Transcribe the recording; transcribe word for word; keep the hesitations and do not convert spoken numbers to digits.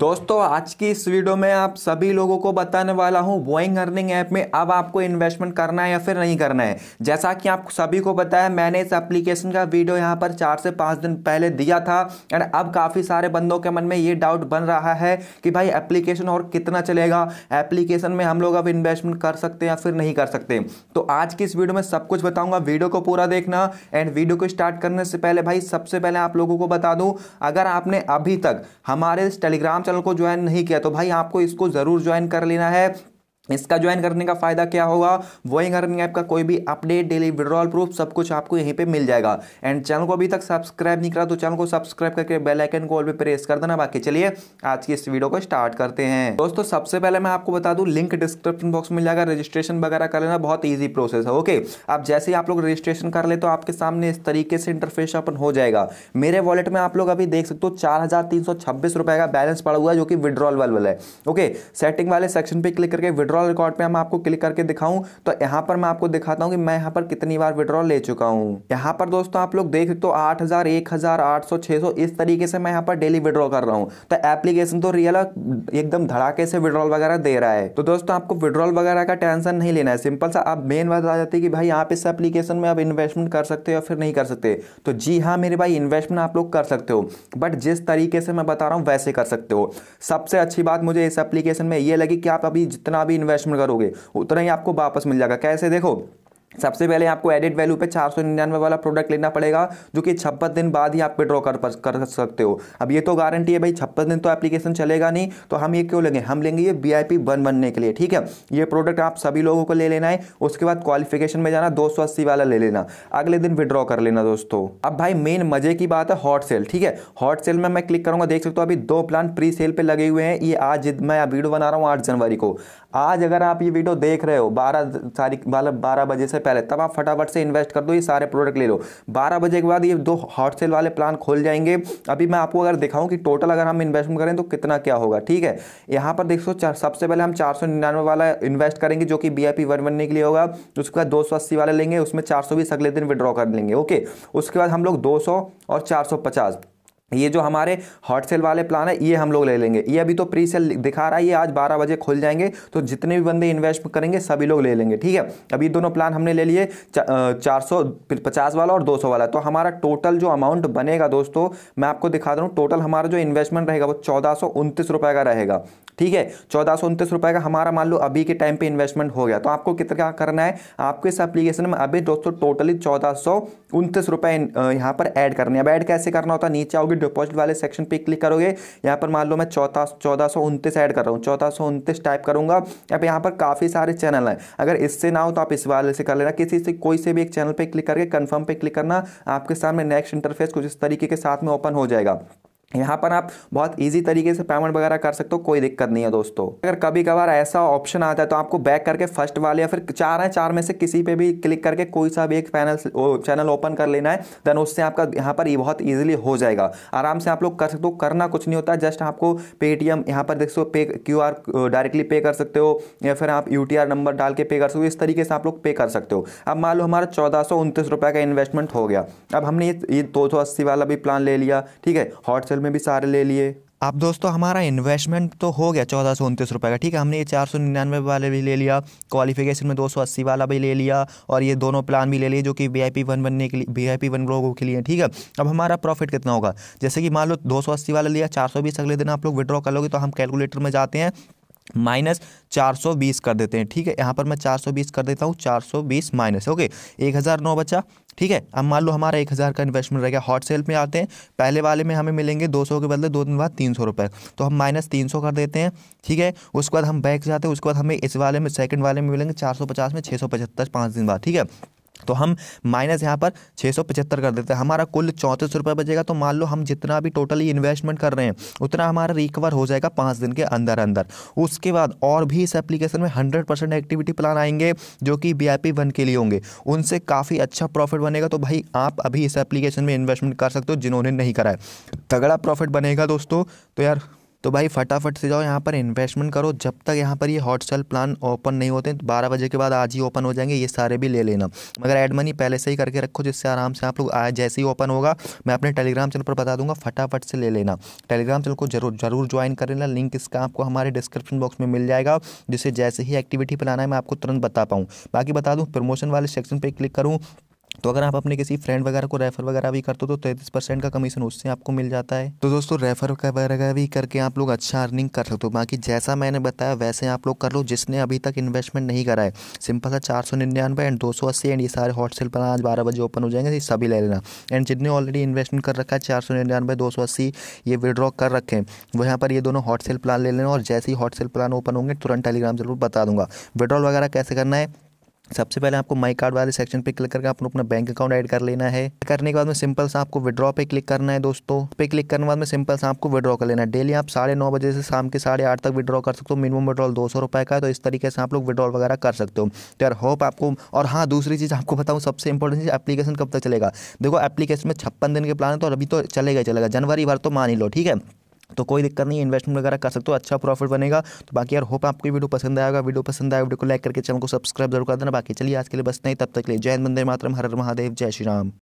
दोस्तों आज की इस वीडियो में आप सभी लोगों को बताने वाला हूं बोइंग अर्निंग ऐप में अब आपको इन्वेस्टमेंट करना है या फिर नहीं करना है। जैसा कि आप सभी को बताया, मैंने इस एप्लीकेशन का वीडियो यहां पर चार से पाँच दिन पहले दिया था एंड अब काफ़ी सारे बंदों के मन में ये डाउट बन रहा है कि भाई एप्लीकेशन और कितना चलेगा, एप्लीकेशन में हम लोग अब इन्वेस्टमेंट कर सकते हैं या फिर नहीं कर सकते। तो आज की इस वीडियो में सब कुछ बताऊँगा, वीडियो को पूरा देखना। एंड वीडियो को स्टार्ट करने से पहले भाई सबसे पहले आप लोगों को बता दूँ, अगर आपने अभी तक हमारे टेलीग्राम चैनल को ज्वाइन नहीं किया तो भाई आपको इसको जरूर ज्वाइन कर लेना है। इसका ज्वाइन करने का फायदा क्या होगा, बोइंग अर्निंग ऐप का कोई भी अपडेट, डेली विड्रॉल प्रूफ सब कुछ आपको यहीं पे मिल जाएगा। एंड चैनल को अभी तक सब्सक्राइब नहीं करा तो चैनल को सब्सक्राइब करके बेल आइकन को ऑल पे प्रेस कर देना। बाकी चलिए आज की इस वीडियो को स्टार्ट करते हैं। दोस्तों सबसे पहले मैं आपको बता दूं, लिंक डिस्क्रिप्शन बॉक्स में मिल जाएगा, रजिस्ट्रेशन वगैरह कर लेना, बहुत ईजी प्रोसेस है। ओके, अब जैसे ही आप लोग रजिस्ट्रेशन कर ले तो आपके सामने इस तरीके से इंटरफेस ओपन हो जाएगा। मेरे वॉलेट में आप लोग अभी देख सकते हो चार हजार तीन सौ छब्बीस रुपए का बैलेंस पड़ा हुआ है जो कि विड्रॉल वाला है। ओके, सेटिंग वाले सेक्शन पे क्लिक करके विड्रॉल रिकॉर्ड पे हम आपको क्लिक करके दिखाऊं तो यहां पर मैं आपको दिखाता हूं कि मैं यहां पर कितनी बार विड्रॉल ले चुका हूं। यहां पर दोस्तों आप लोग देख सकते हो आठ हजार, एक हजार, आठ सौ, छह सौ, इस तरीके से मैं यहां पर डेली विड्रॉल कर रहा हूं। तो एप्लीकेशन तो रियल एकदम धड़ाके से विड्रॉल वगैरह दे रहा है। तो दोस्तों आपको विड्रॉल वगैरह का टेंशन नहीं लेना है, सिंपल सा आप मेन बात आ जाती है कि भाई आप इस एप्लीकेशन में आप इन्वेस्टमेंट कर सकते हो या फिर नहीं कर सकते। तो जी हाँ मेरे भाई, इन्वेस्टमेंट आप लोग कर सकते हो, बट जिस तरीके से मैं बता रहा हूँ वैसे कर सकते हो। सबसे अच्छी बात मुझे इस एप्लीकेशन में यह लगी कि आप अभी जितना इन्वेस्टमेंट करोगे उतना ही आपको वापस मिल जाएगा। कैसे देखो, सबसे पहले आपको एडिट वैल्यू पे चार सौ निन्यानवे वाला प्रोडक्ट लेना पड़ेगा जो कि छप्पन दिन बाद ही आप विड्रॉ कर कर सकते हो। अब ये तो गारंटी है भाई छप्पन दिन तो एप्लीकेशन चलेगा नहीं, तो हम ये क्यों लेंगे, हम लेंगे ये वी आई पी वन बनने के लिए। ठीक है, ये प्रोडक्ट आप सभी लोगों को ले लेना है। उसके बाद क्वालिफिकेशन में जाना, दो सौ अस्सी वाला ले लेना, अगले दिन विड्रॉ कर लेना। दोस्तों अब भाई मेन मजे की बात है हॉट सेल। ठीक है, हॉट सेल में मैं क्लिक करूँगा, देख सकते हो अभी दो प्लान प्री सेल पर लगे हुए हैं। ये आज मैं वीडियो बना रहा हूँ आठ जनवरी को। आज अगर आप ये वीडियो देख रहे हो बारह तारीख मतलब बारह बजे से पहले, तब आप फटाफट से इन्वेस्ट कर दो, ये सारे प्रोडक्ट ले लो। बारह बजे के बाद ये दो हॉट सेल वाले प्लान खोल जाएंगे। अभी मैं आपको अगर दिखाऊं कि टोटल अगर हम इन्वेस्टमेंट करें तो कितना क्या होगा। ठीक है, यहाँ पर देखो सबसे पहले हम चार सौ निन्यानवे वाला इन्वेस्ट करेंगे जो कि बी आई पी वन बनने के लिए होगा। उसके बाद दो सौ अस्सी वाला लेंगे, उसमें चार सौ बीस अगले दिन विड्रॉ कर लेंगे। ओके, उसके बाद हम लोग दो सौ और चार सौ पचास ये जो हमारे हॉट सेल वाले प्लान है ये हम लोग ले लेंगे। ये अभी तो प्री सेल दिखा रहा है, ये आज बारह बजे खुल जाएंगे तो जितने भी बंदे इन्वेस्ट करेंगे सभी लोग ले लेंगे। ठीक है, अभी दोनों प्लान हमने ले लिए चार सौ पचास वाला और दो सौ वाला। तो हमारा टोटल जो अमाउंट बनेगा दोस्तों मैं आपको दिखा दूँ, टोटल हमारा जो इन्वेस्टमेंट रहेगा वो चौदह सौ उनतीस रुपये का रहेगा। ठीक है, चौदह सौ उनतीस रुपये का हमारा मान लो अभी के टाइम पे इन्वेस्टमेंट हो गया। तो आपको कितना करना है, आपको इस एप्लीकेशन में अभी दोस्तों टोटली चौदह सौ उनतीस रुपये यहाँ पर ऐड करने हैं। अब ऐड कैसे करना होता है, नीचे आओगे डिपॉजिट वाले सेक्शन पे क्लिक करोगे, यहाँ पर मान लो मैं चौथा चौदह सौ उनतीस ऐड कर रहा हूँ, चौदह सौ उनतीस टाइप करूँगा। अब यहाँ पर काफ़ी सारे चैनल हैं, अगर इससे ना हो तो आप इस वाले से कर लेना, किसी से कोई से भी एक चैनल पर क्लिक करके कन्फर्म पर क्लिक करना। आपके सामने नेक्स्ट इंटरफेस कुछ इस तरीके के साथ में ओपन हो जाएगा। यहाँ पर आप बहुत इजी तरीके से पेमेंट वगैरह कर सकते हो, कोई दिक्कत नहीं है। दोस्तों अगर कभी कभार ऐसा ऑप्शन आता है तो आपको बैक करके फर्स्ट वाले या फिर चार है चार में से किसी पे भी क्लिक करके कोई सा भी एक पैनल चैनल ओपन कर लेना है। देन उससे आपका यहाँ पर बहुत ईजिली हो जाएगा, आराम से आप लोग कर सकते हो। करना कुछ नहीं होता, जस्ट आपको पेटीएम यहाँ पर देख सो पे क्यू आर डायरेक्टली पे कर सकते हो या फिर आप यू टी आर नंबर डाल के पे कर सकते हो। इस तरीके से आप लोग पे कर सकते हो। अब मान लो हमारा चौदह सौ उनतीस रुपये का इन्वेस्टमेंट हो गया। अब हमने ये दो सौ अस्सी वाला भी प्लान ले लिया, ठीक है, हॉट सेल में भी सारे ले लिए। अब दोस्तों हमारा इन्वेस्टमेंट तो हो गया चौदह सौ उनतीस रुपये का। ठीक है, हमने ये चार सौ निन्यानवे वाले भी ले लिया, क्वालिफिकेशन में दो सौ अस्सी वाला भी ले लिया और ये दोनों प्लान भी ले लिए जो कि वी आई पी वन बनने के लिए वी आई पी वन लोगों के लिए। ठीक है, अब हमारा प्रॉफिट कितना होगा, जैसे कि मान लो दो सौ अस्सी वाला लिया, चार सौ बीस अगले दिन आप लोग विड्रॉ कर लोगे तो हम कैलकुलेटर में जाते हैं, माइनस चार सौ बीस कर देते हैं। ठीक है, यहाँ पर मैं चार सौ बीस कर देता हूँ, चार सौ बीस माइनस ओके एक हज़ार नौ बचा। ठीक है, अब मान लो हमारा एक हज़ार का इन्वेस्टमेंट रह गया। हॉट सेल में आते हैं, पहले वाले में हमें मिलेंगे दो सौ के बदले दो दिन बाद तीन सौ रुपये, तो हम माइनस तीन सौ कर देते हैं। ठीक है, उसके बाद हम बैक जाते हैं, उसके बाद हमें इस वाले में सेकंड वाले में मिलेंगे चार सौ पचास में छः सौ पचहत्तर पाँच दिन बाद। ठीक है, तो हम माइनस यहाँ पर छः सौ पचहत्तर कर देते हैं, हमारा कुल चौंतीस रुपये बचेगा। तो मान लो हम जितना भी टोटली इन्वेस्टमेंट कर रहे हैं उतना हमारा रिकवर हो जाएगा पाँच दिन के अंदर अंदर। उसके बाद और भी इस एप्लीकेशन में हंड्रेड परसेंट एक्टिविटी प्लान आएंगे जो कि वी आई पी वन के लिए होंगे, उनसे काफ़ी अच्छा प्रॉफिट बनेगा। तो भाई आप अभी इस एप्लीकेशन में इन्वेस्टमेंट कर सकते हो जिन्होंने नहीं कराया, तगड़ा प्रॉफिट बनेगा दोस्तों। तो यार तो भाई फटाफट से जाओ यहाँ पर इन्वेस्टमेंट करो। जब तक यहाँ पर ये हॉट सेल प्लान ओपन नहीं होते तो बारह बजे के बाद आज ही ओपन हो जाएंगे, ये सारे भी ले लेना। मगर एड मनी पहले से ही करके रखो, जिससे आराम से आप लोग आज जैसे ही ओपन होगा मैं अपने टेलीग्राम चैनल पर बता दूंगा, फटाफट से ले लेना। टेलीग्राम चैनल को जरूर जरूर ज्वाइन कर लेना, लिंक इसका आपको हमारे डिस्क्रिप्शन बॉक्स में मिल जाएगा, जिससे जैसे ही एक्टिविटी प्लाना है मैं आपको तुरंत बता पाऊँ। बाकी बता दूँ प्रमोशन वाले सेक्शन पर क्लिक करूँ तो अगर आप अपने किसी फ्रेंड वगैरह को रेफर वगैरह भी करते हो तो तैंतीस परसेंट का कमीशन उससे आपको मिल जाता है। तो दोस्तों रेफर वगैरह भी करके आप लोग अच्छा अर्निंग कर सकते हो। बाकी जैसा मैंने बताया वैसे आप लोग कर लो। जिसने अभी तक इन्वेस्टमेंट नहीं करा है सिंपल सा चार सौ निन्यानवे एंड दो सौ अस्सी एंड ये सारे हॉट सेल पर आज बारह बजे ओपन हो जाएंगे, सभी ले लेना। एंड जितने ऑलरेडी इन्वेस्टमेंट कर रखा है चार सौ निन्यानवे दो सौ अस्सी ये विड्रॉ कर रखें, वो यहाँ पर ये दोनों हॉट सेल प्लान ले लेना। और जैसे ही हॉट सेल प्लान ओपन होंगे तुरंत टेलीग्राम जरूर बता दूंगा। विड्रॉल वगैरह कैसे करना है, सबसे पहले आपको माई कार्ड वाले सेक्शन पे क्लिक करके आपको अपना बैंक अकाउंट ऐड कर लेना है। करने के बाद में सिंपल सा आपको विड्रॉ पे क्लिक करना है। दोस्तों पे क्लिक करने के बाद में सिंपल सा आपको विड्रॉ कर लेना है। डेली आप साढ़े नौ बजे से शाम के साढ़े आठ तक विड्रॉ कर सकते हो। मिनिमम विड्रॉल दो सौ रुपये का है, तो इस तरीके से आप लोग विड्रॉल वगैरह कर सकते हो। तो यार होप आपको, और हाँ दूसरी चीज़ आपको बताऊँ सबसे इंपॉर्टेंट चीज़, एप्लीकेशन कब तक चलेगा। देखो एप्लीकेशन में छप्पन दिन के प्लान है, तो अभी तो चलेगा ही चलेगा, जनवरी भर तो मान ही लो, ठीक है। तो कोई दिक्कत नहीं, इन्वेस्टमेंट वगैरह कर सकते हो, अच्छा प्रॉफिट बनेगा। तो बाकी यार होप आपको वीडियो पसंद आएगा। वीडियो पसंद आएगा वीडियो को लाइक करके चैनल को सब्सक्राइब जरूर कर देना। बाकी चलिए आज के लिए बस नहीं, तब तक के लिए जय हिंद, वंदे मातरम, हर हर महादेव, जय श्री राम।